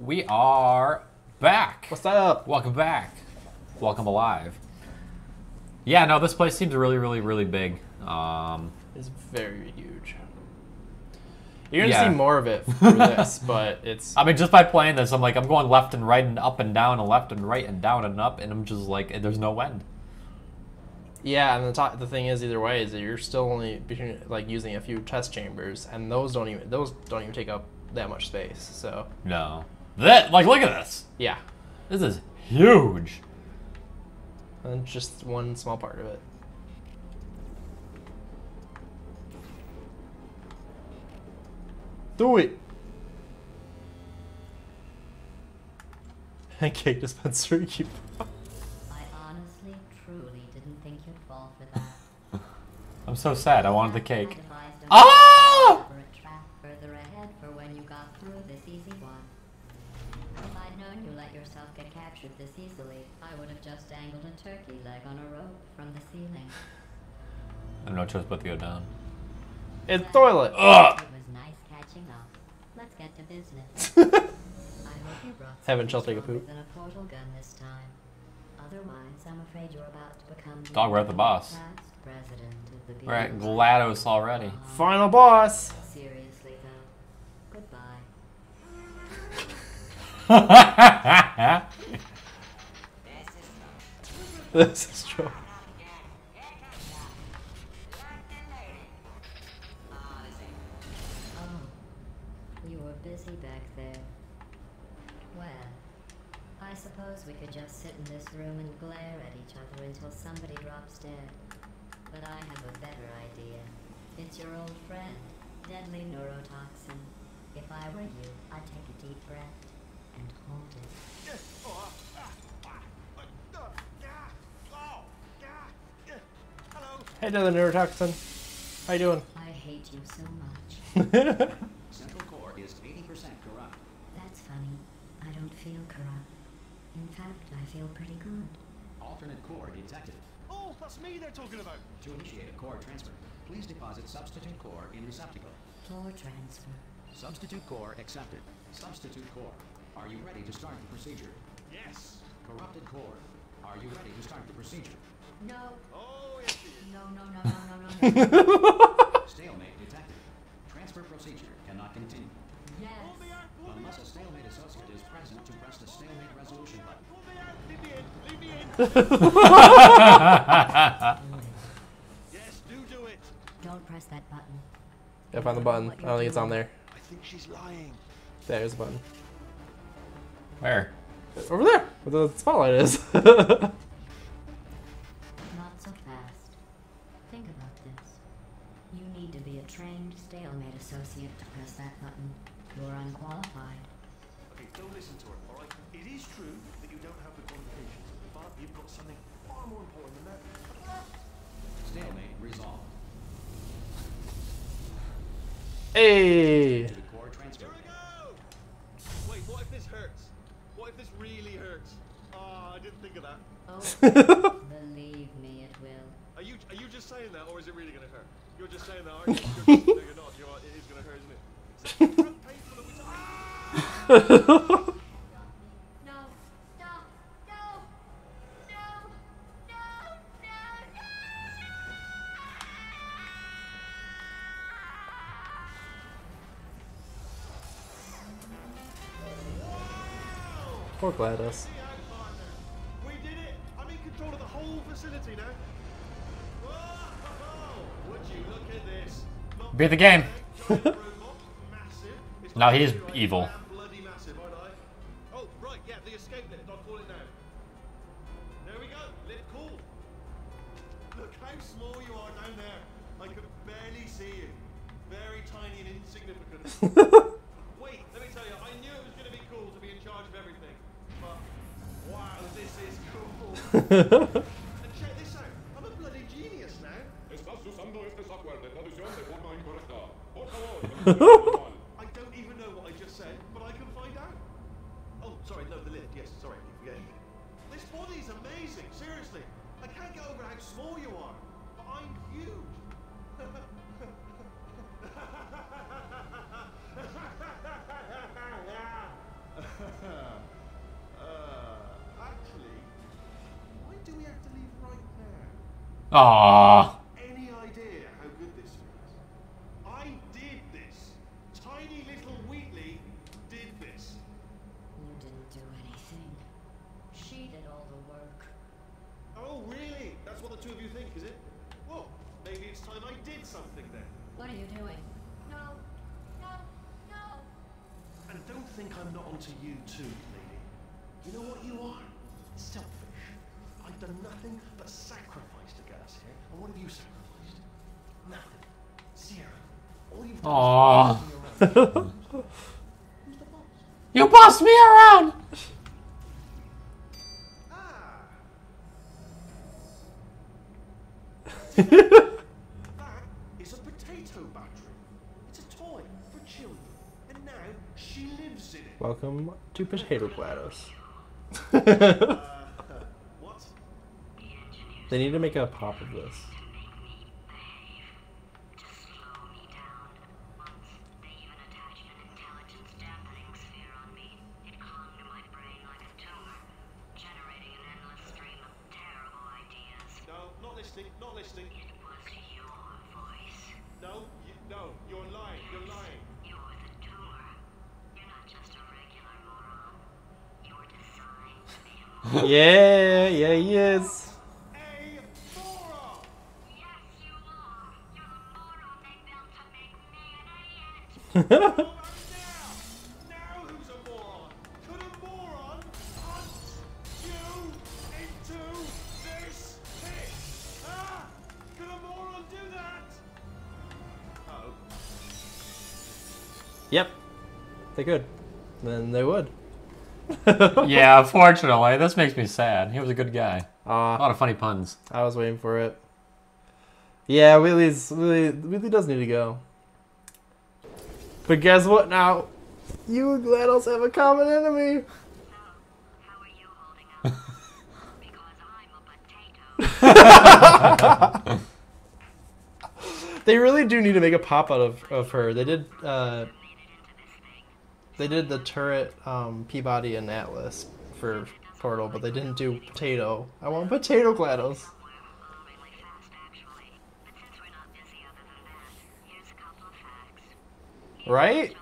We are back. What's up? Welcome back. Welcome alive. Yeah, no, this place seems really, really, really big. It's very huge. You're going to see more of it through this, but it's... I mean, just by playing this, I'm like, I'm going left and right and up and down and left and right and down and up, and I'm just like, there's no end. Yeah, and the thing is, either way, is that you're still only between, like, using a few test chambers, and those don't even take up that much space. So no, that like look at this. Yeah, this is huge. And just one small part of it. Do it. And cake dispenser, keep. I'm so sad. I wanted the cake. Oh! If I'd known you let yourself get captured this easily, I would have just dangled a turkey leg on a rope from the ceiling. I'm not sure it's about to go down. It's toilet. Ugh. It was nice catching up. Let's get to business. I hope you brought something stronger than a portal gun this time. Otherwise, I'm afraid you're about to become... Dog, we're at the boss. We're at GLaDOS already. Final boss! Seriously, though. Goodbye. This is true. Oh, you were busy back there. Well, I suppose we could just sit in this room and glare at each other until somebody drops dead. But I have a better idea. It's your old friend, deadly neurotoxin. If I were you, I'd take a deep breath and hold it. Hey, deadly neurotoxin. How you doing? I hate you so much. Central core is 80% corrupt. That's funny. I don't feel corrupt. In fact, I feel pretty good. Alternate core detected. Oh, that's me they're talking about. To initiate a core transfer, please deposit substitute core in receptacle. Core transfer. Substitute core accepted. Substitute core. Are you ready to start the procedure? Yes. Corrupted core. Are you ready to start the procedure? No. Oh, yes. No. Stalemate detected. Transfer procedure cannot continue. Yes. Unless a stalemate associate is present to press the stalemate resolution button. Yes, do it. Don't press that button. Yeah, find the button. I don't think it's on there. I think she's lying. There's a button. Where? Over there, where the spotlight is. Not so fast. Think about this. You need to be a trained stalemate associate to press that button. You're unqualified. Okay, don't listen to her, alright? It is true that you don't have the qualifications, but you've got something far more important than that. Stalemate resolved. Hey! The core transfer. Here we go! Wait, what if this hurts? What if this really hurts? Ah, I didn't think of that. Oh, believe me, it will. Are you just saying that, or is it really going to hurt? You're just saying that, aren't you? No, you're not. You're, it is going to hurt, isn't it? No, no, no, no, no. Poor GLaDOS. We did it! I'm in control of the whole facility now. Whoa! Would you look at this? Beat the game. Now he's evil. Wait, let me tell you, I knew it was going to be cool to be in charge of everything, but wow, this is cool. And check this out, I'm a bloody genius now. I don't even know what I just said, but I can find out. Oh, sorry, no, the lid, yes, sorry. Yeah. This body's amazing, seriously. I can't get over how small you are, but I'm huge. Aww. Any idea how good this is? I did this. Tiny little Wheatley did this. You didn't do anything. She did all the work. Oh, really? That's what the two of you think, is it? Well, maybe it's time I did something then. What are you doing? No. No. No. And don't think I'm not onto you too, lady. You know what you are? Selfish. I've done nothing but sacrifice to get us here. And what have you sacrificed? Nothing. Zero. All you've done is Who's the boss? You bossed me around! That is a potato battery. It's a toy for children. And now she lives in it. Welcome to Potato GLaDOS. They need to make a pop of this. Yeah, yeah, he is. Yep, they could. Then they would. Yeah, unfortunately, this makes me sad. He was a good guy. A lot of funny puns. I was waiting for it. Yeah, Wheatley does need to go. But guess what now? You and GLaDOS have a common enemy. So, how are you holding up? Because I'm a potato. They really do need to make a pop out of her. They did the turret, Peabody, and Atlas for Portal, but they didn't do potato. I want potato GLaDOS. Right?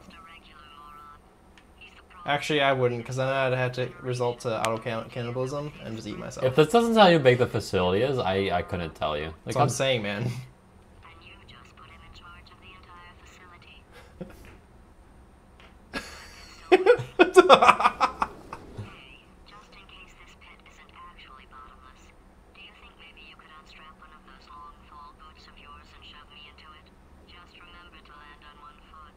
Actually, I wouldn't, because then I'd have to resort to auto-cannibalism and just eat myself. If this doesn't tell you how big the facility is, I couldn't tell you. Like, that's what I'm saying, man. Just in case this pit isn't actually bottomless, do you think maybe you could unstrap one of those long fall boots of yours and shove me into it? Just remember to land on one foot.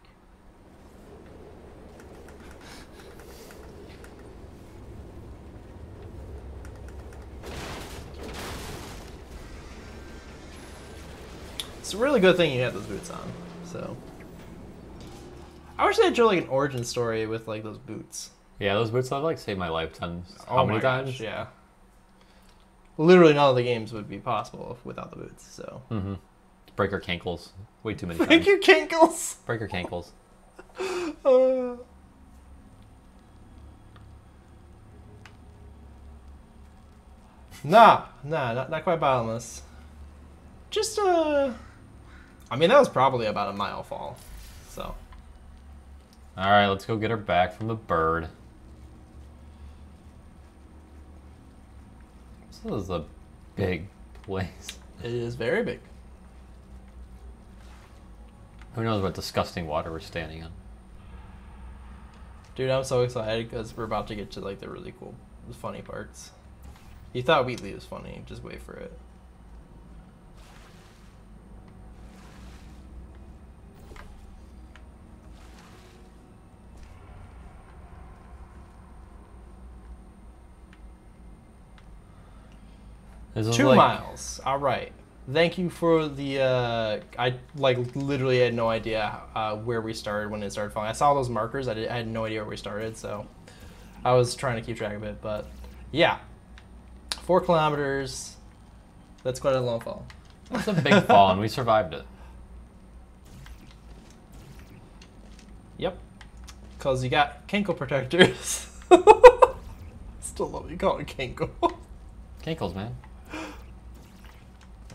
It's a really good thing you had those boots on, so. I wish they'd show like an origin story with like those boots. Yeah, those boots have like saved my life tons. Oh, how many times? Yeah. Literally none of the games would be possible without the boots. So. Mm-hmm. Break your cankles. Way too many times. Break your cankles. Break your cankles. Nah, not quite bottomless. Just I mean, that was probably about a mile fall, so. All right, let's go get her back from the bird. This is a big place. It is very big. Who knows what disgusting water we're standing on. Dude, I'm so excited because we're about to get to like the really cool, funny parts. You thought Wheatley was funny, just wait for it. Two miles. All right. Thank you for the. I like literally had no idea where we started when it started falling. I saw those markers. I had no idea where we started, so I was trying to keep track of it. But yeah, 4 kilometers. That's quite a long fall. That's a big fall, and we survived it. Yep, because you got Kenko protectors. Still love you calling Kenko. Kenkles, man.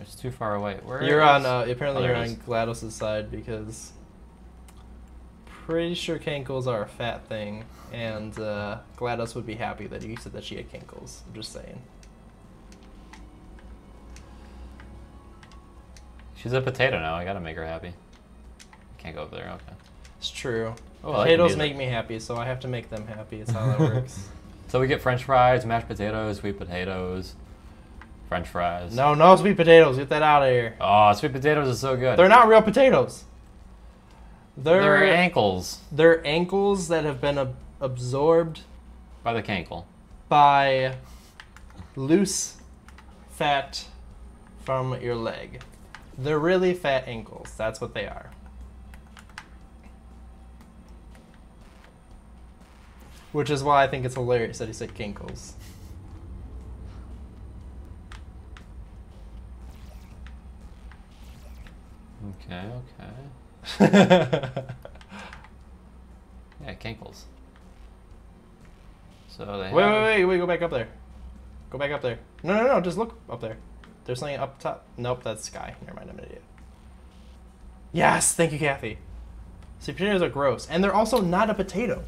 It's too far away. Where you're on? Apparently you're on GLaDOS' side because pretty sure cankles are a fat thing, and GLaDOS would be happy that you said that she had cankles. I'm just saying. She's a potato now. I gotta make her happy. Can't go up there. Okay. It's true. Oh, potatoes make me happy, so I have to make them happy. It's how that works. So we get French fries, mashed potatoes, sweet potatoes, French fries. No, no sweet potatoes. Get that out of here. Oh, sweet potatoes are so good. They're not real potatoes. They're ankles. They're ankles that have been absorbed by the cankle. By loose fat from your leg. They're really fat ankles. That's what they are. Which is why I think it's hilarious that he said cankles. Okay, okay. Yeah, cankles. So they have... Wait, go back up there. Go back up there. No, just look up there. There's something up top. Nope, that's sky. Never mind, I'm an idiot. Yes, thank you, Kathy. See, potatoes are gross. And they're also not a potato.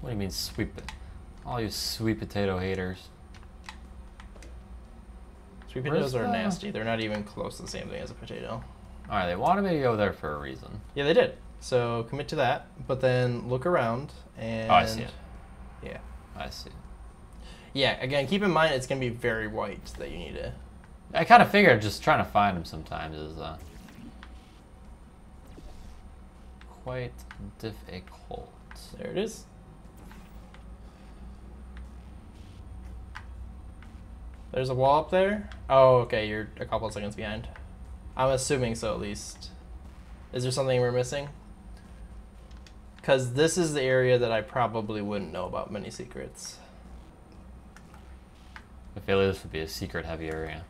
What do you mean sweet? All you sweet potato haters. Sweet potatoes are nasty. They're not even close to the same thing as a potato. Alright, they wanted me to go there for a reason. Yeah, they did. So commit to that, but then look around and... Oh, I see it. Yeah. I see. Yeah, again, keep in mind it's going to be very white that you need to... I kind of figured just trying to find them sometimes is quite difficult. There it is. There's a wall up there? Oh, okay, you're a couple of seconds behind. I'm assuming so, at least. Is there something we're missing? Because this is the area that I probably wouldn't know about many secrets. I feel like this would be a secret-heavy area.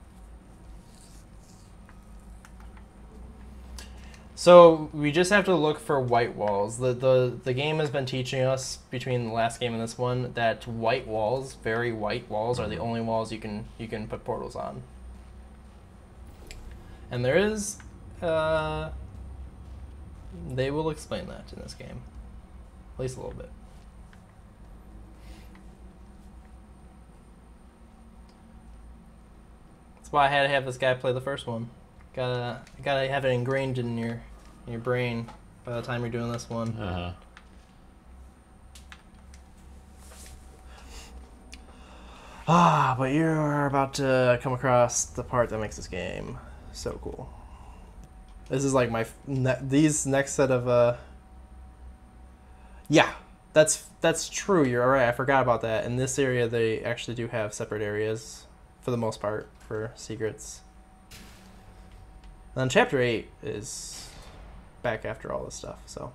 So, we just have to look for white walls. The game has been teaching us, between the last game and this one, that white walls, very white walls, are the only walls you can put portals on. And there is... they will explain that in this game. At least a little bit. That's why I had to have this guy play the first one. Gotta have it ingrained in your brain by the time you're doing this one. Uh-huh. Ah, but you're about to come across the part that makes this game so cool. This is like my these next set of yeah, that's true. You're all right. I forgot about that. In this area, they actually do have separate areas for the most part for secrets. Then chapter 8 is back after all this stuff, so.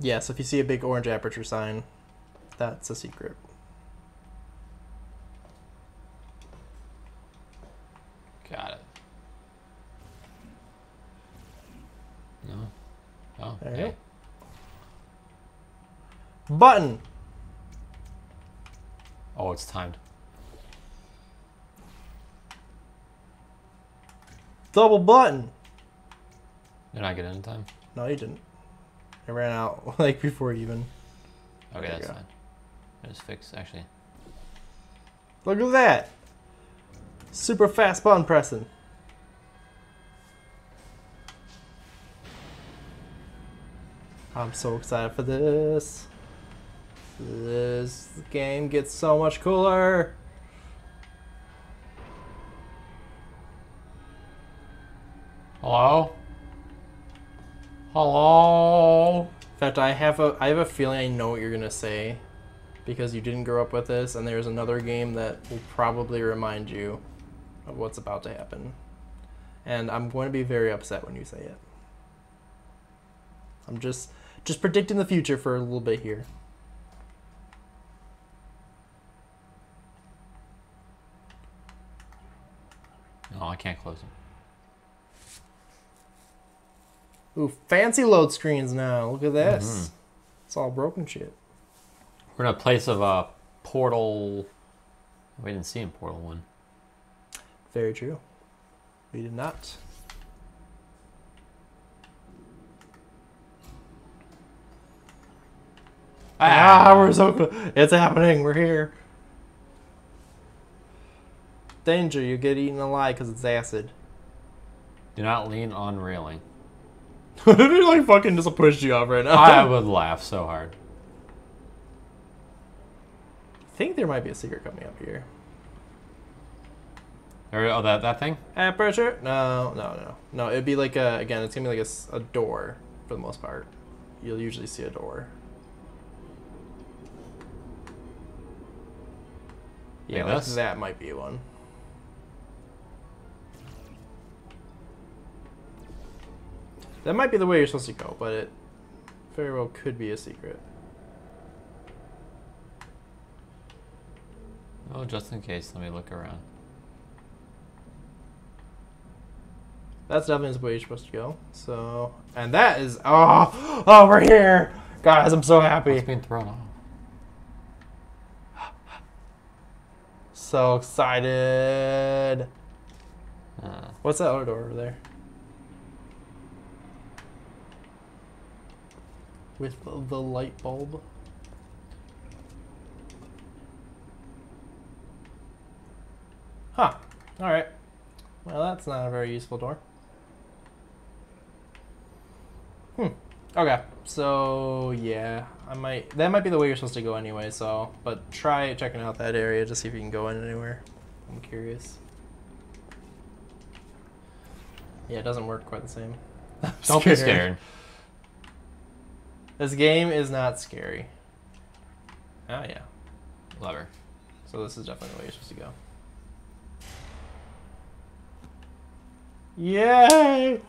Yeah, so if you see a big orange aperture sign, that's a secret. Got it. No. Oh, there you go. Button! Oh, it's timed. Double button! Did I get in time? No, you didn't. I ran out, like, before even. Okay, that's fine. I just fixed, actually. Look at that! Super fast button pressing. I'm so excited for this. This game gets so much cooler. Hello? Hello? In fact, I have a feeling I know what you're gonna say because you didn't grow up with this, and there's another game that will probably remind you of what's about to happen. And I'm going to be very upset when you say it. I'm just predicting the future for a little bit here. No, I can't close them. Ooh, fancy load screens now. Look at this. Mm-hmm. It's all broken shit. We're in a place of a Portal. We didn't see in Portal 1. Very true. We did not. Ah, we're so close. It's happening. We're here. Danger, you get eaten alive because it's acid. Do not lean on railing. They like fucking just pushed you off right now. I would laugh so hard. I think there might be a secret coming up here. Oh, that thing? Aperture? No. It'd be like a, again, it's gonna be like a door for the most part. You'll usually see a door. Yeah, like that might be one. That might be the way you're supposed to go, but it very well could be a secret. Oh, just in case, let me look around. That's definitely the way you're supposed to go. So, and that is, oh, we're here, guys! I'm so happy. It's being thrown off. So excited. What's that other door over there? With the light bulb. Huh. Alright. Well, that's not a very useful door. Okay. So, yeah. That might be the way you're supposed to go anyway, so. But try checking out that area to see if you can go in anywhere. I'm curious. Yeah, it doesn't work quite the same. Don't be scared. This game is not scary. Oh, yeah. Lever. So this is definitely the way you're supposed to go. Yay!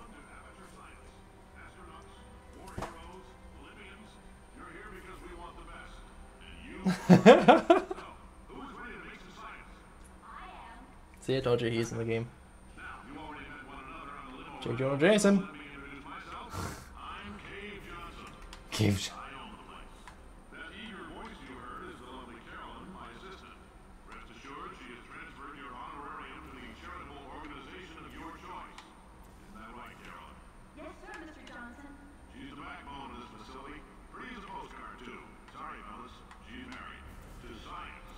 See, I told you he's in the game. J. Jonah Jameson. Cave Johnson. That eager voice you heard is the lovely Carolyn, my assistant. Rest assured, she has transferred your honorarium to the charitable organization of your choice. Isn't that right, Carolyn? Yes, sir, Mr. Johnson. She's the backbone of this facility. Pretty as a postcard, too. Sorry, fellas. She's married to science.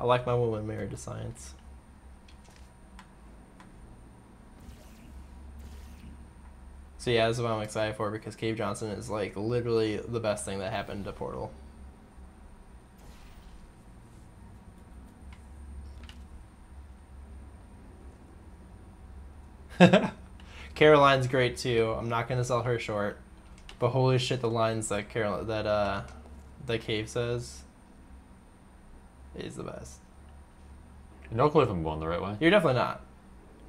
I like my woman married to science. So yeah, this is what I'm excited for because Cave Johnson is like literally the best thing that happened to Portal. Caroline's great too. I'm not gonna sell her short, but holy shit, the lines that that Cave says is the best. No clue if I'm going the right way. You're definitely not.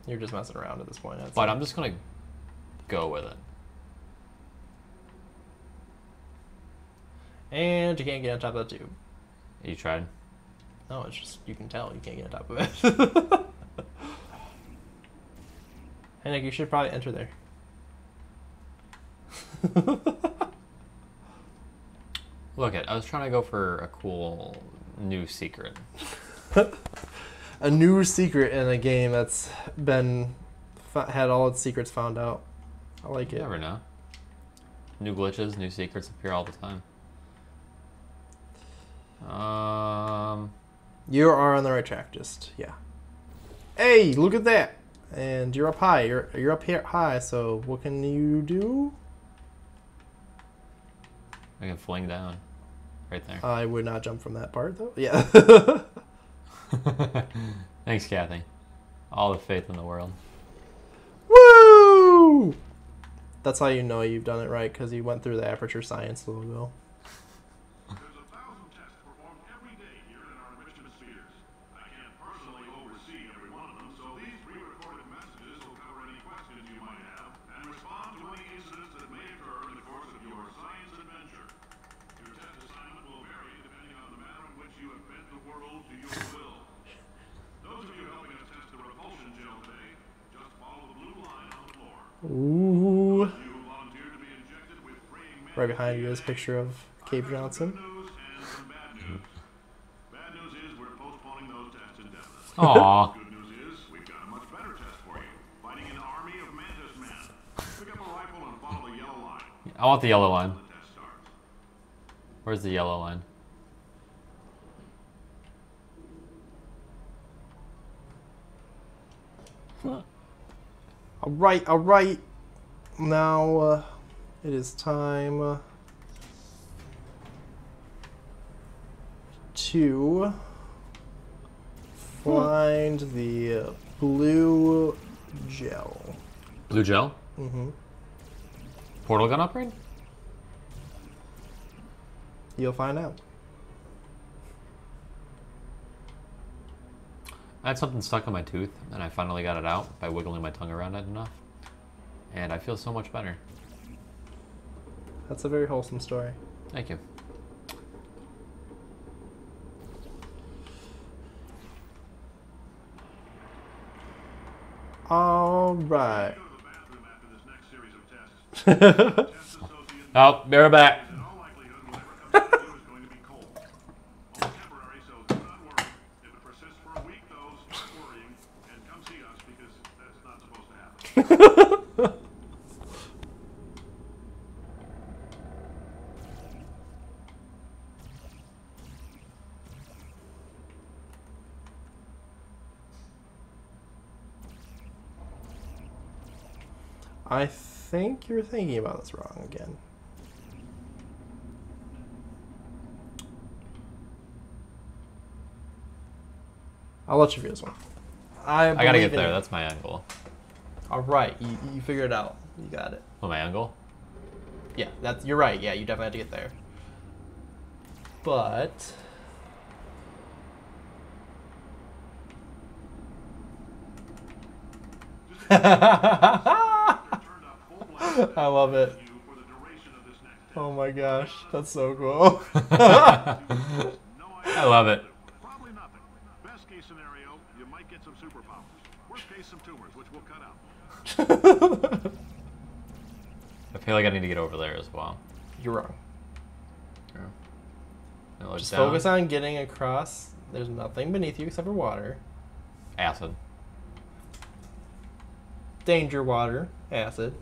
You're just messing around at this point. But I'm just gonna go with it. And you can't get on top of that tube. You tried? No, it's just, you can tell you can't get on top of it. Hey Nick, you should probably enter there. Look it, I was trying to go for a cool new secret. A new secret in a game that's been, had all its secrets found out. I like it. You never know. New glitches, new secrets appear all the time. You are on the right track, just, yeah. Hey, look at that! And you're up high. You're up here high, so what can you do? I can fling down. Right there. I would not jump from that part, though. Yeah. Thanks, Kathy. All the faith in the world. Woo! That's how you know you've done it right, because you went through the Aperture Science logo. There's 1,000 tests performed every day here in our mission spheres. I can't personally oversee every one of them, so these pre-recorded messages will cover any questions you might have and respond to any incidents that may occur in the course of your science adventure. Your test assignment will vary depending on the manner in which you have bent the world to your will. Those of you helping us test the repulsion gel today, just follow the blue line on the floor. Ooh. You volunteer to be injected Right behind you is a picture of Cave Johnson. Aww. I want the yellow line. Where's the yellow line? Huh. Alright, alright. Now it is time to find the blue gel. Blue gel? Mm-hmm. Portal gun upgrade? You'll find out. I had something stuck in my tooth, and I finally got it out by wiggling my tongue around it enough. And I feel so much better. That's a very wholesome story. Thank you. All right. Oh, we're back. I think you're thinking about this wrong again. I'll let you do this one. I gotta get there. That's my angle. All right, you figured it out. You got it. Well, my angle? Yeah, that's, you're right. Yeah, you definitely had to get there. But I love it. Oh my gosh, that's so cool. I love it. Probably nothing. Best case scenario, you might get some superpowers. Worst case, some tumors, which we'll cut out. I feel like I need to get over there as well. You're wrong. Yeah. Just down. Focus on getting across. There's nothing beneath you except for water. Acid. Danger water. Acid.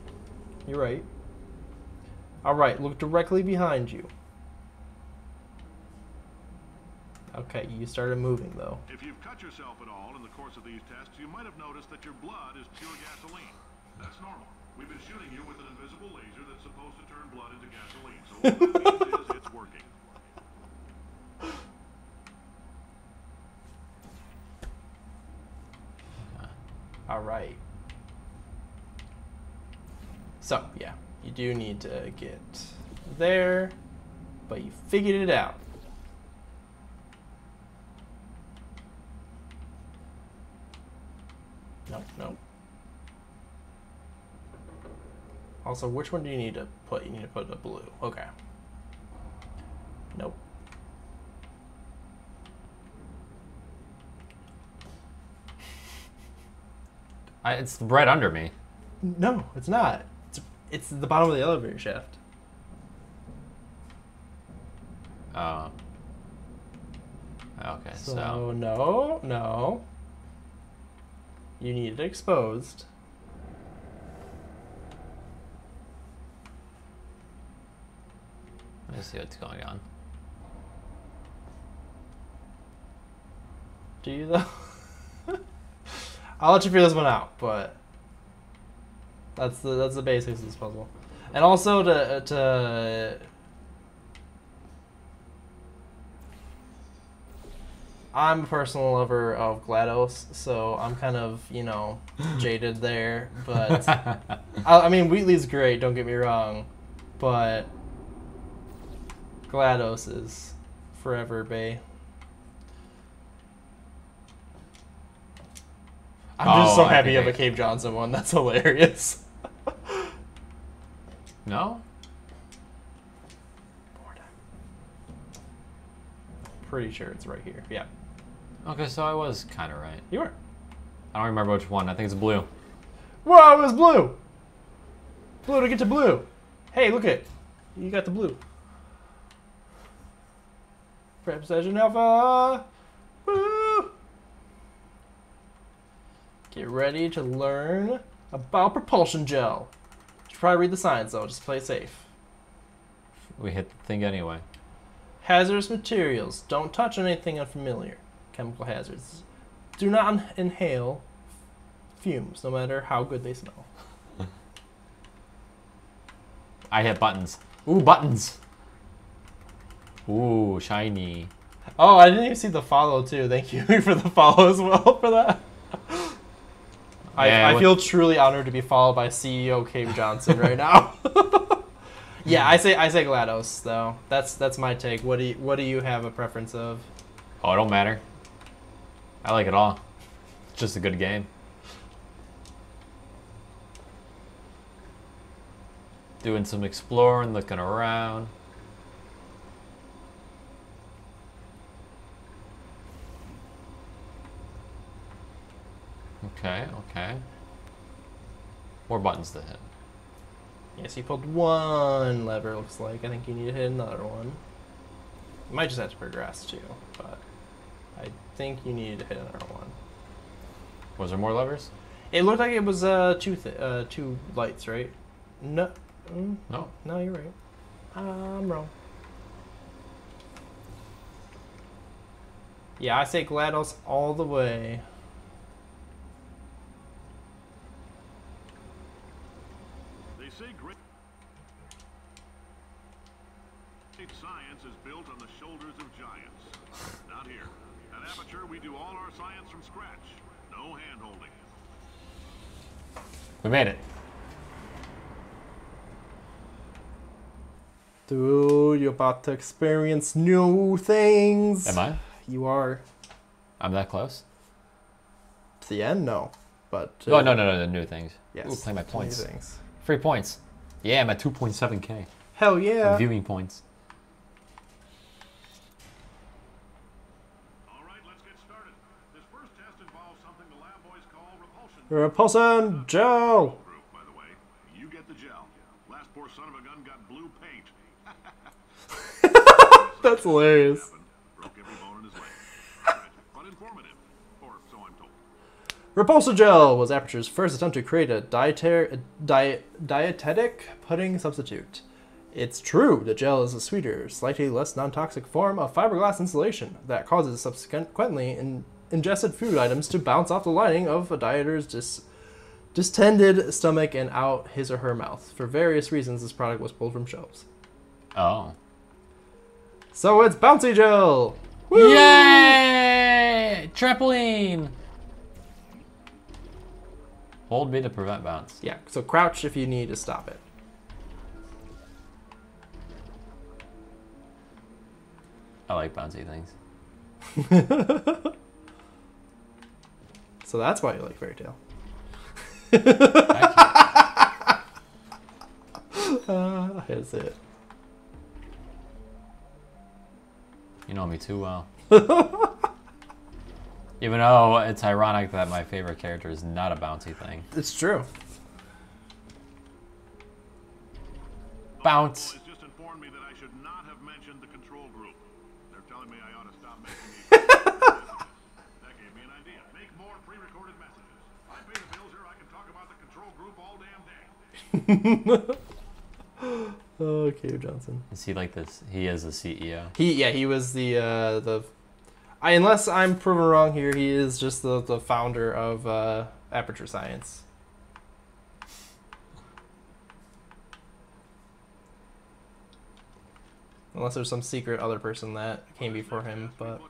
You're right. All right, look directly behind you. Okay, you started moving though. If you've cut yourself at all in the course of these tests, you might have noticed that your blood is pure gasoline. That's normal. We've been shooting you with an invisible laser that's supposed to turn blood into gasoline. So what that means is it's working. All right. So, yeah, you do need to get there, but you figured it out. Nope, nope. Also, which one do you need to put? You need to put a blue. Okay. Nope. It's right under me. No, it's not. It's the bottom of the elevator shaft. Oh. Okay, so no, no. You need it exposed. Let me see what's going on. Do you though? I'll let you figure this one out, but that's the basics of this puzzle. And also to I'm a personal lover of GLaDOS, so I'm kind of, you know, jaded there, but I mean, Wheatley's great, don't get me wrong, but GLaDOS is forever, bae. I'm just so happy you have a Cave Johnson one, that's hilarious. No? Pretty sure it's right here, yeah. Okay, so I was kind of right. You were. I don't remember which one. I think it's blue. Whoa, it was blue! Blue to get to blue! Hey, look it. You got the blue. Prep session alpha. Woo! Get ready to learn about propulsion gel. You should probably read the signs though, just play safe. We hit the thing anyway. Hazardous materials. Don't touch anything unfamiliar. Chemical hazards. Do not inhale fumes, no matter how good they smell. I hit buttons. Ooh, buttons! Ooh, shiny. Oh, I didn't even see the follow, too. Thank you for the follow as well for that. I feel truly honored to be followed by CEO Cave Johnson right now. Yeah, I say GLaDOS though. That's my take. What do you have a preference of? Oh, it don't matter. I like it all. It's just a good game. Doing some exploring, looking around. Okay, okay. More buttons to hit. Yes, you pulled one lever, looks like. I think you need to hit another one. You might just have to progress, too, but I think you needed to hit another one. Was there more levers? It looked like it was two lights, right? No. No. No, you're right. I'm wrong. Yeah, I say GLaDOS all the way. Science is built on the shoulders of giants. Not here. At Aperture, we do all our science from scratch. No hand-holding. We made it. Dude, you're about to experience new things. Am I? You are. I'm that close? To the end? No. But... oh, no, the new things. Yes. Ooh, play my points. New things. 3 points. Yeah, I'm at 2.7k. Hell yeah. And viewing points. Repulsion gel. By the way, you get the gel. Last poor son of a gun got blue paint. That's hilarious. Broke every bone in his leg. But informative, or so I'm told. Repulsion gel was Aperture's first attempt to create a dietetic pudding substitute. It's true, the gel is a sweeter, slightly less non-toxic form of fiberglass insulation that causes subsequently ingested food items to bounce off the lining of a dieter's distended stomach and out his or her mouth. For various reasons, this product was pulled from shelves. Oh. So it's bouncy gel! Woo! Yay! Trampoline! Hold B to prevent bounce. Yeah, so crouch if you need to stop it. I like bouncy things. So that's why you like Fairy Tail. That's it. You know me too well. Even though it's ironic that my favorite character is not a bouncy thing. It's true. Bounce. It's just informed me that I should not have mentioned the control group. They're telling me I ought to stop making these. Oh, Cave Johnson. Is he like this? He is the CEO. He was the unless I'm proven wrong here, he is just the founder of Aperture Science. Unless there's some secret other person that came before him, but.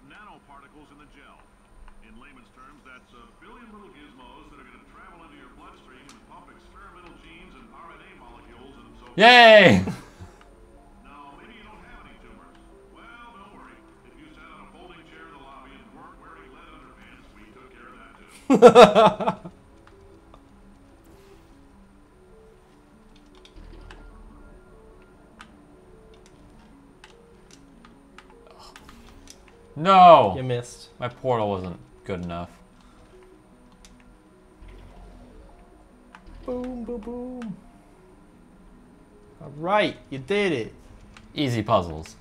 Yay! No, maybe you don't have any tumors. Well, don't worry. If you sat on a folding chair in the lobby and weren't wearing lead underpants, we took care of that too. No! You missed. My portal wasn't good enough. Boom, boom, boom. All right, you did it. Easy puzzles.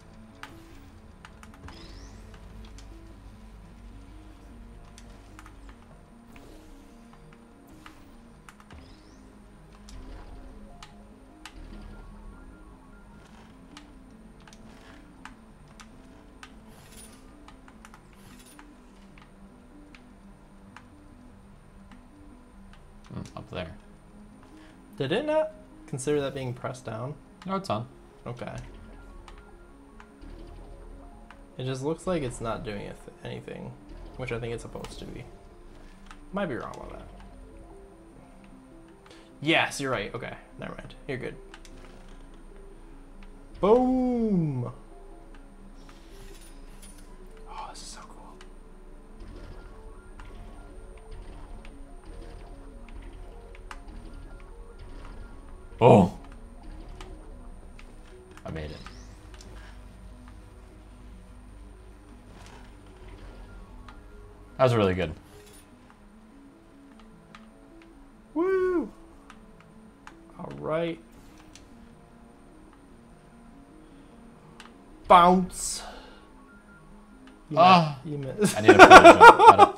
Up there. Did it not consider that being pressed down? No, it's on. Okay. It just looks like it's not doing anything, which I think it's supposed to be. Might be wrong about that. Yes, you're right. Okay, never mind. You're good. Boom! Oh, this is so cool. Oh! I made it. That was really good. Woo! All right. Bounce. Ah, you missed. I need a photo jump.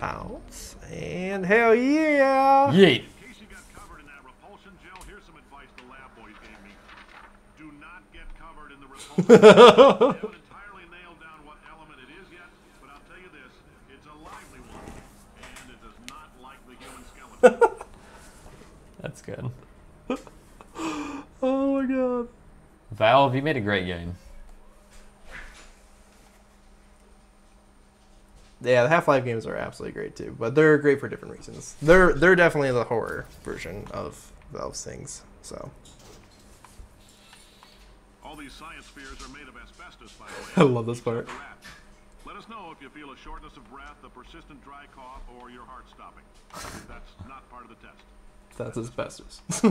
Bounce and hell yeah! Yeet. Entirely nailed down what element it is yet, but I'll tell you this, it's a lively one, and it does not like the human skeleton. That's good. Oh my god. Valve, you made a great game. Yeah, the Half-Life games are absolutely great too, but they're great for different reasons. They're definitely the horror version of Valve's things, so. All these science spheres are made of asbestos, by the way. I love this part. Let us know if you feel a shortness of breath, a persistent dry cough, or your heart stopping. That's not part of the test. That's asbestos. The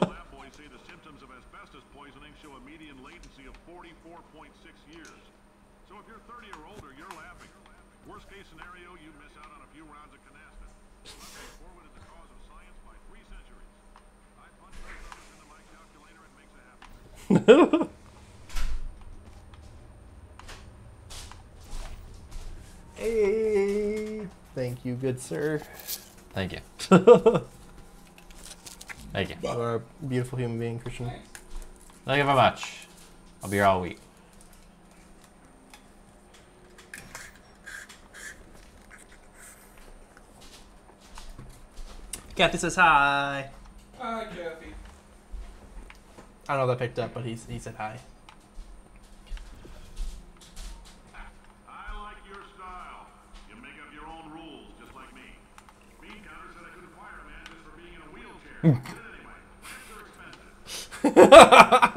lab boys say the symptoms of asbestos poisoning show a median latency of 44.6 years. So if you're 30 or older, you're laughing. Worst case scenario, you miss out on a few rounds of canasta. Forwarded the cause of science by 3 centuries. I punch those numbers into my calculator and makes it happen. Hey, thank you, good sir. Thank you. Thank you. You are a beautiful human being, Christian. Thank you very much. I'll be here all week. Kathy says hi. Hi, Kathy. I don't know if I picked up, but he said hi. I like your style. You make up your own rules, just like me. Bean counter said I couldn't fire a man just for being in a wheelchair. But anyway, they're expensive.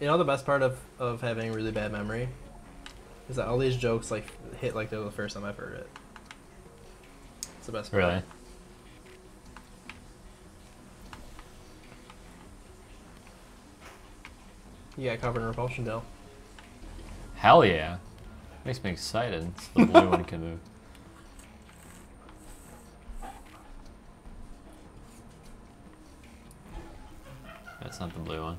You know the best part of having really bad memory? Is that all these jokes like hit like they're the first time I've heard it. It's the best part. Really? You got covered in repulsion, Dale. Hell yeah. Makes me excited so the blue one can move. That's not the blue one.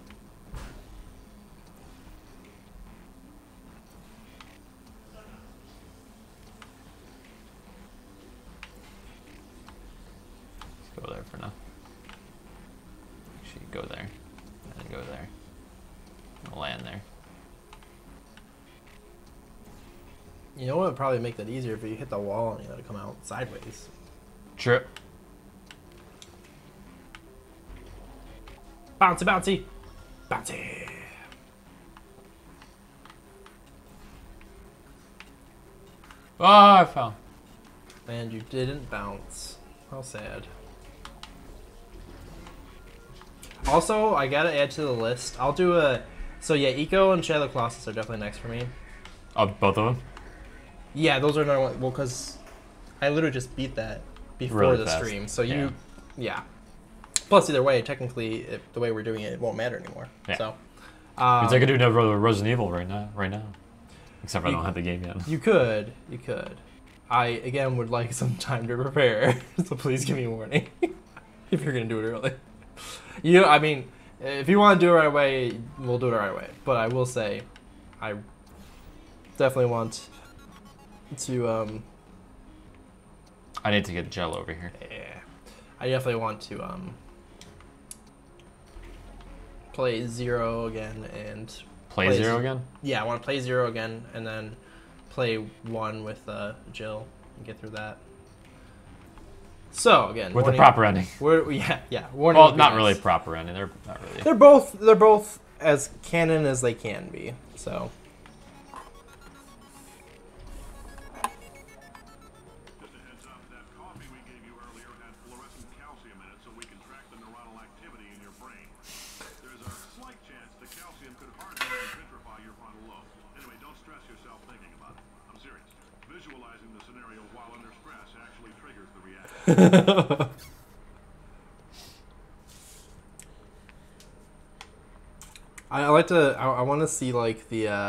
Go there for now. Actually, go there, and then go there, and land there. You know what would probably make that easier if you hit the wall and you let it come out sideways. True. Bouncy, bouncy, bouncy. Oh, I fell. And you didn't bounce. How sad. Also, I gotta add to the list. I'll do a... So yeah, Eco and Shadow Colossus are definitely next for me. Both of them? Yeah, those are another one. Well, because I literally just beat that before the stream. So you... Yeah. Plus, either way, technically, the way we're doing it, it won't matter anymore. Yeah. So, I could do another Resident Evil right now, except I don't have the game yet. You could, you could. I again would like some time to prepare, so please give me a warning if you're gonna do it early. You, I mean, if you want to do it right away, we'll do it right away. But I will say, I definitely want to. I need to get Chell over here. Yeah, I definitely want to play Zero again and play Zero again. Yeah, I want to play Zero again and then play One with Jill and get through that. So again, with the proper ending. Yeah, yeah. Warning. Well, not really proper ending. They're not really. They're both as canon as they can be. So. I want to see like the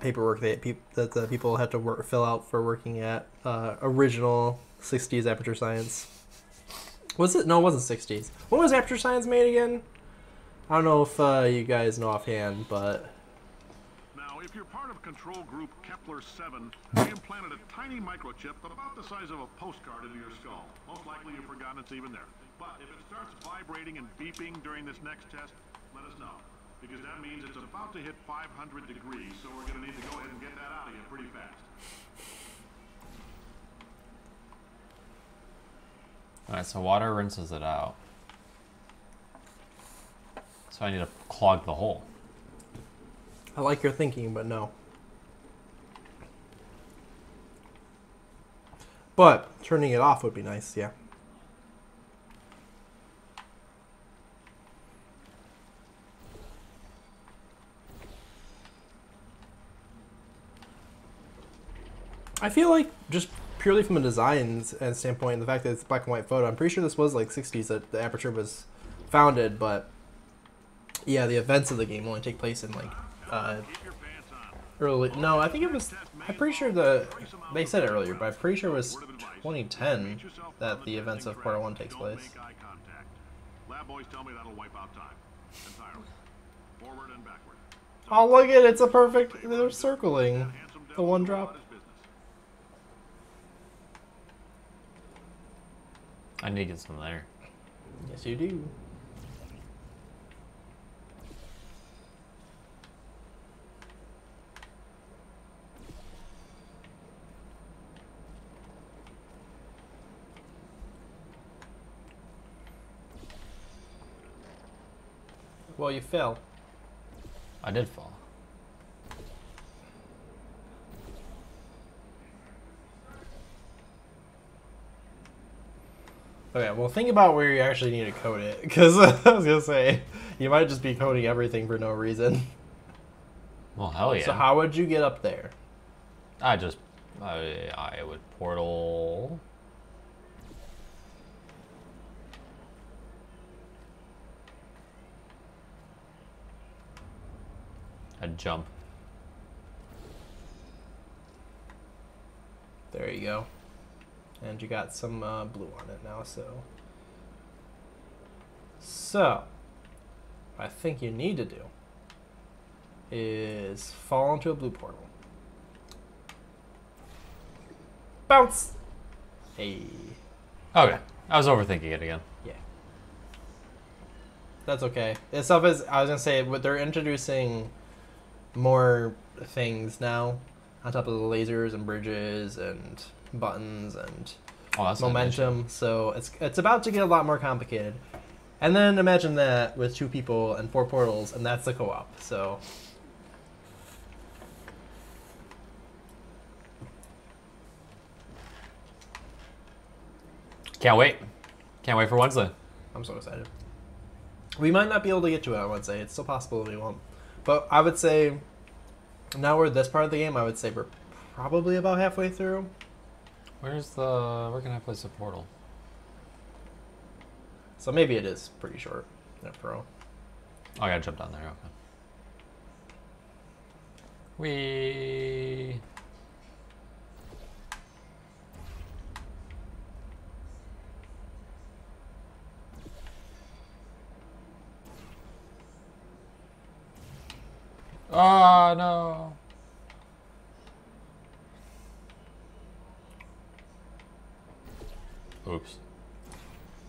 paperwork that the people have to fill out for working at original 60s Aperture Science. Was it? No, it wasn't 60s. When was Aperture Science made again? I don't know if you guys know offhand, but. If you're part of control group Kepler-7, they implanted a tiny microchip about the size of a postcard into your skull. Most likely you've forgotten it's even there. But if it starts vibrating and beeping during this next test, let us know. Because that means it's about to hit 500 degrees, so we're going to need to go ahead and get that out of here pretty fast. Alright, so water rinses it out. So I need to clog the hole. I like your thinking, but no. But turning it off would be nice, yeah. I feel like just purely from a design standpoint, the fact that it's a black and white photo, I'm pretty sure this was like 60s that the Aperture was founded, but yeah, the events of the game only take place in like early. No, I think it was. I'm pretty sure they said it earlier, but I'm pretty sure it was 2010 that the events of Portal 1 takes place. Oh, look at it! It's a perfect. They're circling the one drop. I need to get some there. Yes, you do. Well, you fell. I did fall. Okay, well, think about where you actually need to code it, because I was going to say, you might just be coding everything for no reason. Well, hell yeah. So how would you get up there? I would portal... I'd jump. There you go. And you got some blue on it now, so. So, what I think you need to do is fall into a blue portal. Bounce! Hey. Okay, I was overthinking it again. Yeah. That's okay. It's stuff is, I was gonna say, but they're introducing more things now on top of the lasers and bridges and buttons and momentum, so it's about to get a lot more complicated. And then imagine that with 2 people and 4 portals, and that's the co-op. So can't wait for Wednesday. I'm so excited. We might not be able to get to it on Wednesday. It's still possible we won't. But I would say, now we're this part of the game, I would say we're probably about halfway through. Where can I place a portal? So maybe it is pretty short, after all. Oh, I gotta jump down there, okay. Whee! Oh, no! Oops.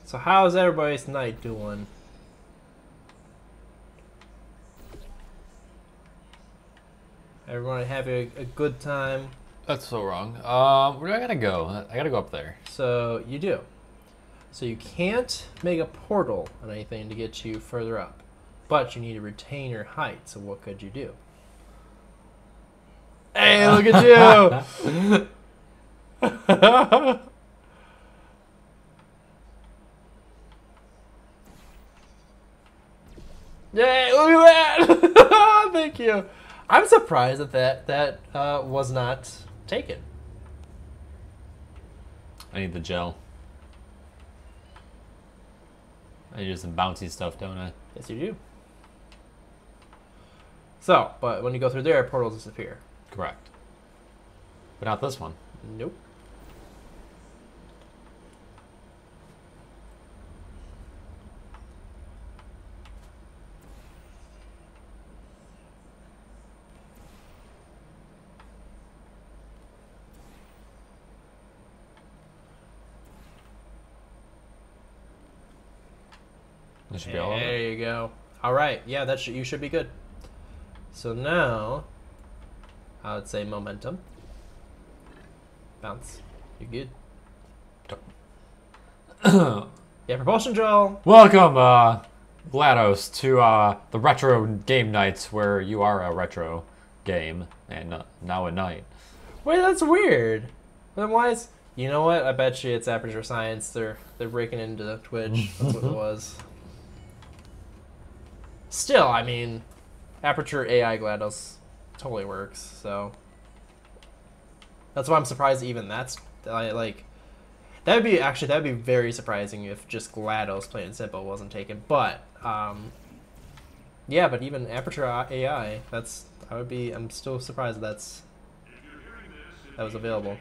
So how's everybody's night doing? Everyone having a good time? That's so wrong. Where do I gotta go? I gotta go up there. So you do. So you can't make a portal on anything to get you further up, but you need to retain your height. So what could you do? Hey, look at you! Yay, look at that! Thank you. I'm surprised that that was not taken. I need the gel. I do some bouncy stuff, don't I? Yes, you do. So, but when you go through there, portals disappear. Correct. But not this one. Nope. Should be all over. There you go. All right, yeah, that should, you should be good. So now, I would say momentum, bounce. You're good. Yeah, propulsion drill. Welcome, GLaDOS, to the Retro Game Nights, where you are a retro game and now a knight. Wait, that's weird. Then why is? You know what? I bet you it's Aperture Science. They're breaking into Twitch. That's what it was. Still, I mean, Aperture AI GLaDOS totally works, so. That's why I'm surprised even that's, like, that would be, actually, that would be very surprising if just GLaDOS, plain and simple, wasn't taken. But, yeah, but even Aperture AI, that's, I would be, I'm still surprised that's, that was available.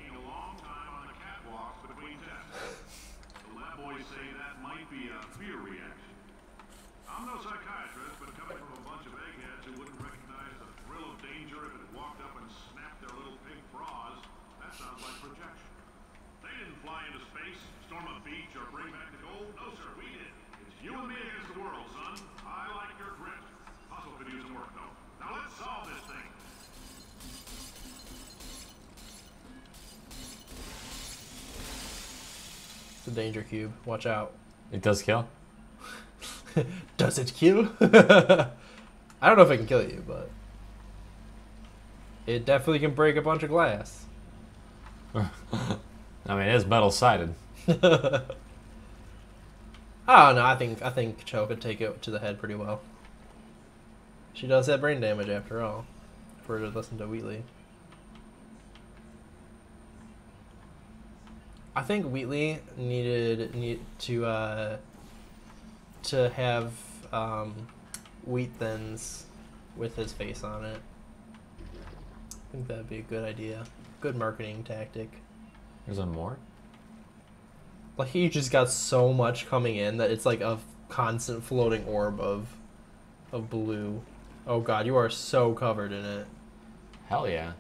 It's a danger cube. Watch out. It does kill? Does it kill? I don't know if it can kill you, but it definitely can break a bunch of glass. I mean, it is metal sided. Oh no, I think Chell could take it to the head pretty well. She does have brain damage after all. For her to listen to Wheatley. I think Wheatley needed to have wheat thins with his face on it. I think that'd be a good idea, good marketing tactic. There's one more. Like he just got so much coming in that it's like a constant floating orb of blue. Oh God, you are so covered in it. Hell yeah.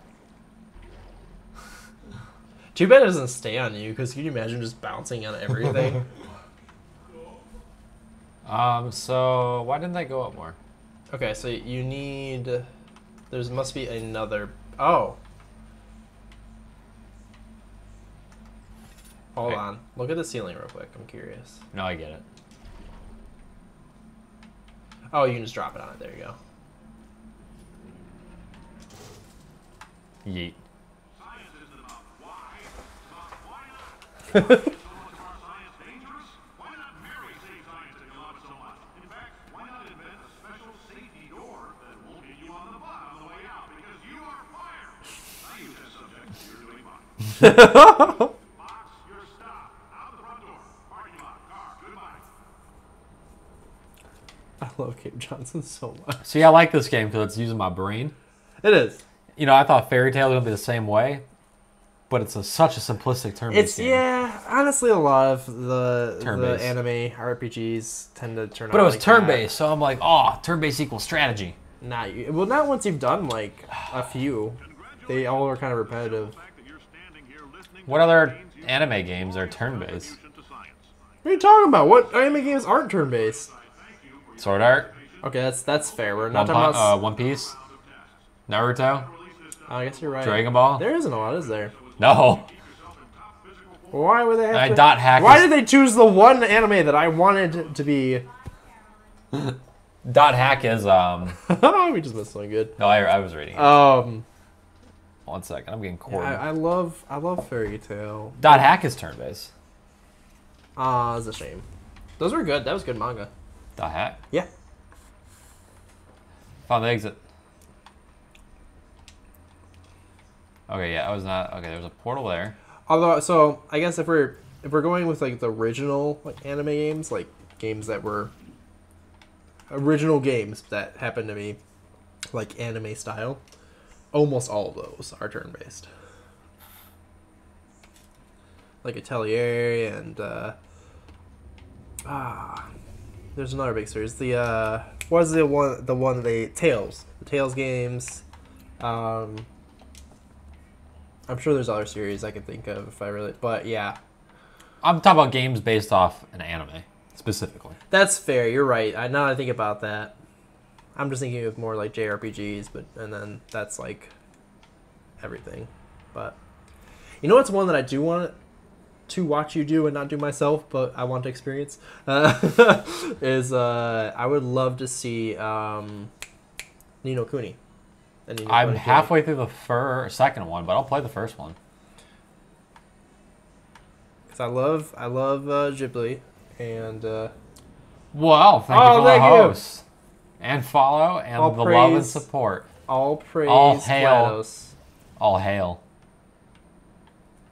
Too bad it doesn't stay on you, because can you imagine just bouncing on everything? So why didn't I go up more? Okay, so you need... There must be another... Oh! Hold okay. on. Look at the ceiling real quick. I'm curious. No, I get it. Oh, you can just drop it on it. There you go. Yeet. love Cave Johnson so much. See, I like this game because it's using my brain. It is. You know, I thought Fairy Tail was going to be the same way, but it's such a simplistic turn-based game. Yeah, honestly, a lot of the anime RPGs tend to turn out. But it was like turn-based, so I'm like, oh, turn-based equals strategy. Well, not once you've done, like, a few. They all are kind of repetitive. What other anime games are turn-based? What are you talking about? What anime games aren't turn-based? Sword Art. Okay, that's fair. We're not talking about... One Piece. Naruto. I guess you're right. Dragon Ball. There isn't a lot, is there? No. Why would they have to... Dot hack. Why did they choose the one anime that I wanted to be... Dot hack is, we just missed something good. No, I was reading it. One second, I'm getting cornered. Yeah, I love Fairy Tail. Dot hack is turn-based. Ah, it's a shame. Those were good. That was good manga. Dot hack? Yeah. Found the exit. Okay, yeah, I was not. Okay, there's a portal there. Although, so I guess if we're going with like the original anime games, like games that were original games that happened to be like anime style, almost all of those are turn-based. Like Atelier and there's another big series. The what is the one? The one they Tales, the Tales games. I'm sure there's other series I can think of if I really... But, yeah. I'm talking about games based off an anime, specifically. That's fair. You're right. Now that I think about that, I'm just thinking of more, like, JRPGs, but and then that's, like, everything. But, you know what's one that I do want to watch you do and not do myself, but I want to experience? Is, I would love to see Ni No Kuni. I'm halfway through the second one, but I'll play the first one. Cause I love Ghibli, and well, thank you for the host. And follow, and all the praise, love and support. All praise, all hail, GLaDOS. All hail.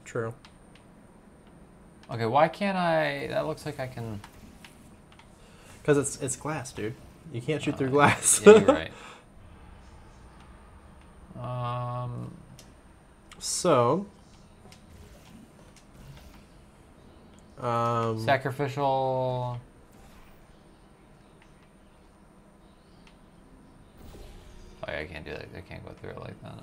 True. Okay, why can't I? That looks like I can. Cause it's glass, dude. You can't shoot through glass. Yeah, you're right. Sacrificial. Oh, yeah, I can't do that. I can't go through it like that.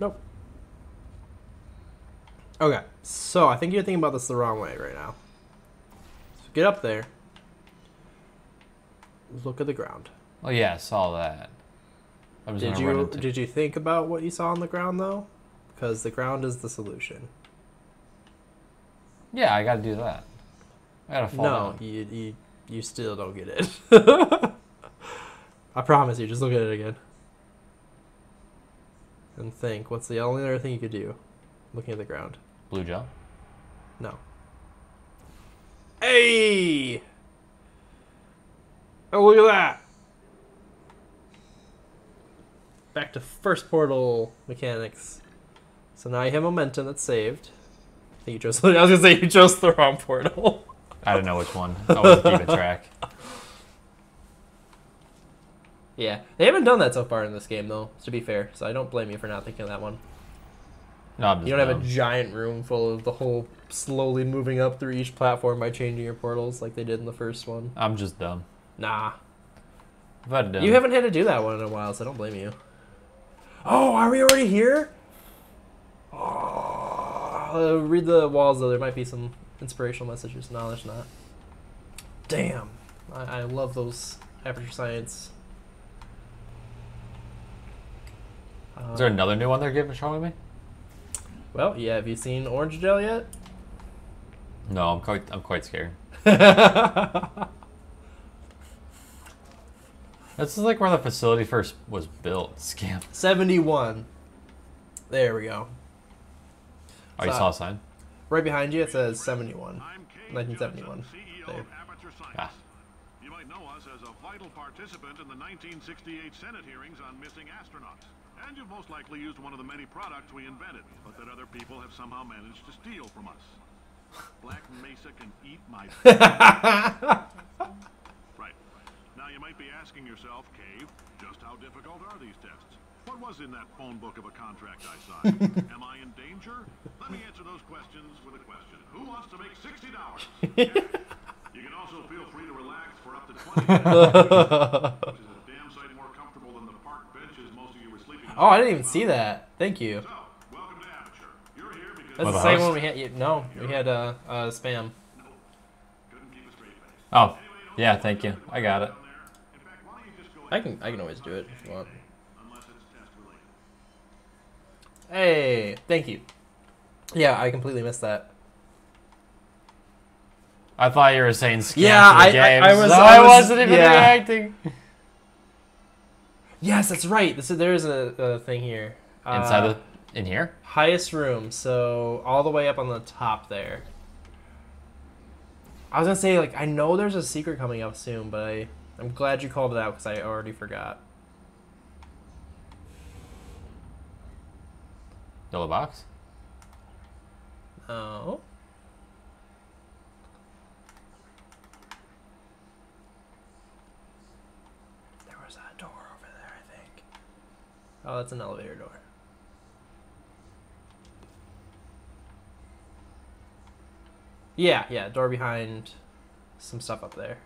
Nope. Okay, so I think you're thinking about this the wrong way right now. So get up there. Look at the ground. Oh yeah, I saw that. I was gonna run into... Did you think about what you saw on the ground though? Because the ground is the solution. Yeah, I gotta do that. I gotta fall down. No, you still don't get it. I promise you. Just look at it again. And think. What's the only other thing you could do? Looking at the ground. Blue jump. No. Hey. Oh, look at that! Back to first portal mechanics. So now you have momentum that's saved. I think you chose... I was gonna say you chose the wrong portal. I don't know which one. I wasn't keeping track. Yeah, they haven't done that so far in this game, though. To be fair, so I don't blame you for not thinking of that one. No, I'm just have a giant room full of the whole slowly moving up through each platform by changing your portals like they did in the first one. I'm just dumb. Nah. But you haven't had to do that one in a while, so I don't blame you. Oh, are we already here? Oh, read the walls, though. There might be some inspirational messages. No, there's not. Damn. I love those Aperture Science. Is there another new one they're showing me? Well, yeah. Have you seen Orange Gel yet? No, I'm quite scared. This is like where the facility first was built. Scam. 71. There we go. Oh, you saw a sign? Right behind you, it says 71. 1971. There. Ah. You might know us as a vital participant in the 1968 Senate hearings on missing astronauts. And you've most likely used one of the many products we invented, but that other people have somehow managed to steal from us. Black Mesa can eat my Right. Now you might be asking yourself, Cave, just how difficult are these tests? What was in that phone book of a contract I signed? Am I in danger? Let me answer those questions with a question. Who wants to make $60? You can also feel free to relax for up to 20 minutes, which is a damn sight more comfortable than the park benches most of you were sleeping on. Oh, I didn't even see that. Thank you. So, welcome to Aperture. You're here because... That's the same one we had. Yeah, no, we had spam. No, couldn't keep a straight face. Oh, yeah, thank you. I got it. I can always do it if you want. Hey, thank you. Yeah, I completely missed that. I thought you were saying scam. Yeah, I wasn't even reacting. Yes, that's right. There is a thing here. Inside the... In here? Highest room, so all the way up on the top there. I was going to say, like, I know there's a secret coming up soon, but I'm glad you called it out because I already forgot. Yellow box? No. There was a door over there, I think. Oh, that's an elevator door. Yeah, door behind some stuff up there.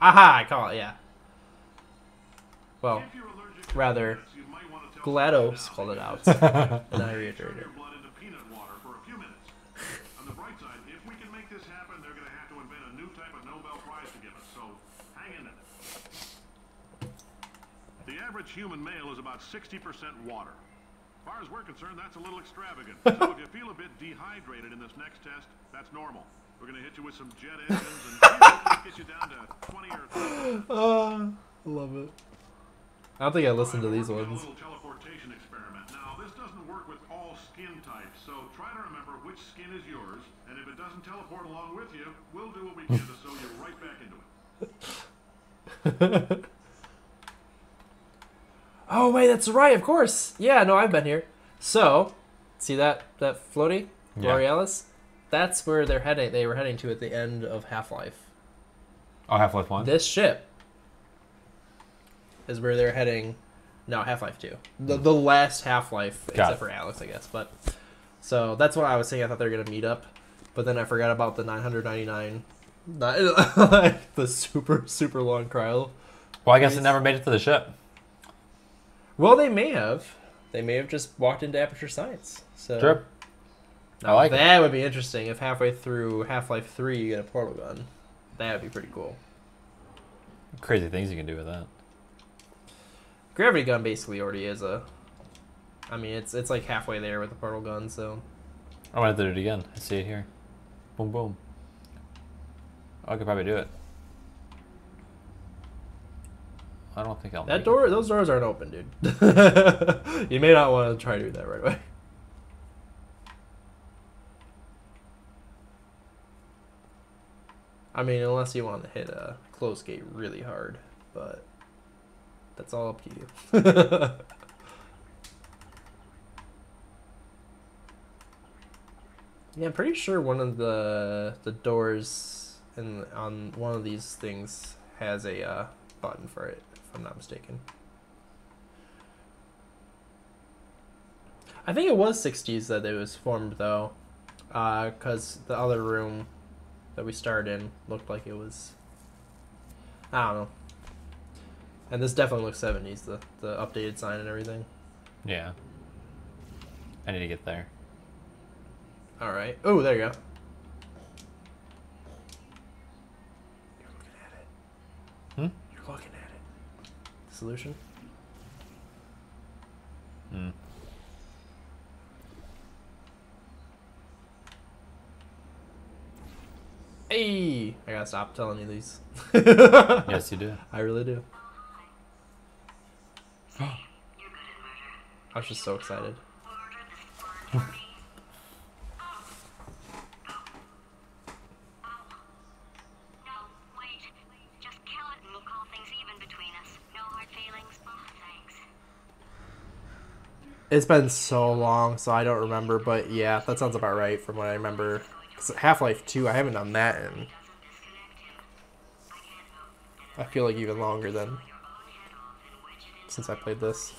Aha, I call it, yeah. Well, rather... GLaDOS called it out, and I reiterated it. On the bright side, if we can make this happen, they're going to have to invent a new type of Nobel Prize to give us, so hang in there. The average human male is about 60% water. As far as we're concerned, that's a little extravagant. So if you feel a bit dehydrated in this next test, that's normal. We're going to hit you with some jet engines and get you down to 20 or 30. Love it. I don't think I listened to these ones. Teleportation experiment. Now, this doesn't work with all skin types, so try to remember which skin is yours, and if it doesn't teleport along with you, we'll do what we can to sew you right back into it. Oh, wait, that's right, of course. Yeah, no, I've been here. So, see that floaty? Borealis? Yeah. That's where they were heading to at the end of Half-Life. Oh, Half-Life 1? This ship is where they're heading. No, Half-Life 2. The last Half-Life, except for Alex, I guess. But so that's what I was saying. I thought they were going to meet up, but then I forgot about the 999, the super, super long trial. Well, I guess they never made it to the ship. Well, they may have. They may have just walked into Aperture Science. So, sure. I like that. That would be interesting if halfway through Half-Life 3 you get a portal gun. That would be pretty cool. Crazy things you can do with that. Gravity gun basically already is a... I mean, it's like halfway there with the portal gun, so... I'm gonna have to do it again. I see it here. Boom, boom. I could probably do it. I don't think I'll... That door... It. Those doors aren't open, dude. You may not want to try to do that right away. I mean, unless you want to hit a closed gate really hard, but... That's all up to you. Yeah, I'm pretty sure one of the doors on one of these things has a button for it, if I'm not mistaken. I think it was 60s that it was formed, though, because the other room that we started in looked like it was... I don't know. And this definitely looks 70s, the updated sign and everything. Yeah. I need to get there. Alright. Oh, there you go. You're looking at it. Hmm? You're looking at it. The solution? Hmm. Hey! I gotta stop telling you these. Yes, you do. I really do. I was just so excited. It's been so long, so I don't remember, but yeah, that sounds about right from what I remember. Half-Life 2, I haven't done that in, I feel like, even longer than since I played this.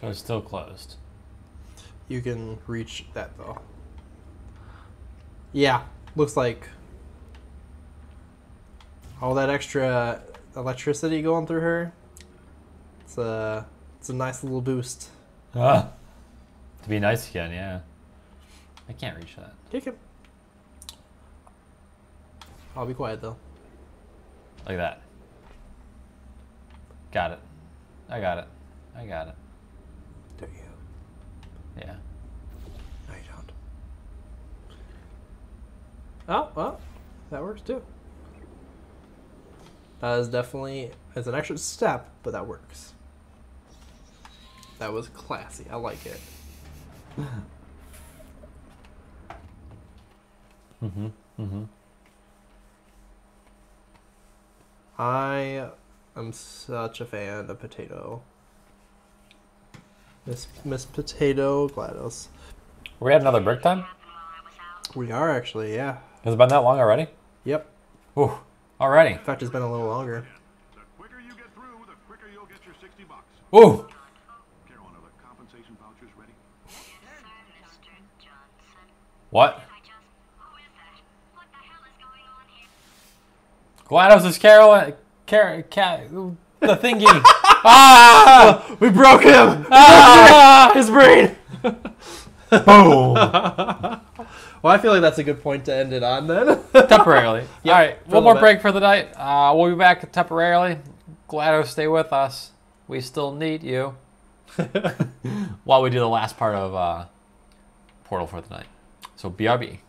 So it's still closed. You can reach that though. Yeah, looks like all that extra electricity going through her. It's a nice little boost. To be nice again, yeah. I can't reach that. Kick it. I'll be quiet though. Like that. Got it. I got it. I got it. Do you? Yeah. No, you don't. Oh, well, that works too. That is definitely, it's an extra step, but that works. That was classy. I like it. Mm-hmm. Mm-hmm. I am such a fan of Potato. Miss Potato GLaDOS. Are we at another break time? We are actually, yeah. Has it been that long already? Yep. Ooh, already. In fact, it's been a little longer. The quicker you get through, the quicker you'll get your 60 bucks. Ooh. Carolyn, are the compensation vouchers ready? Mr. Johnson. What? Who is that? What the hell is going on here? GLaDOS is Carolyn. The thingy. Ah! We broke him! Ah! His brain! Boom! Well, I feel like that's a good point to end it on then. Temporarily. Yep. Alright, one more break for the night. We'll be back temporarily. GLaDOS, stay with us. We still need you. While we do the last part of Portal for the night. So, BRB.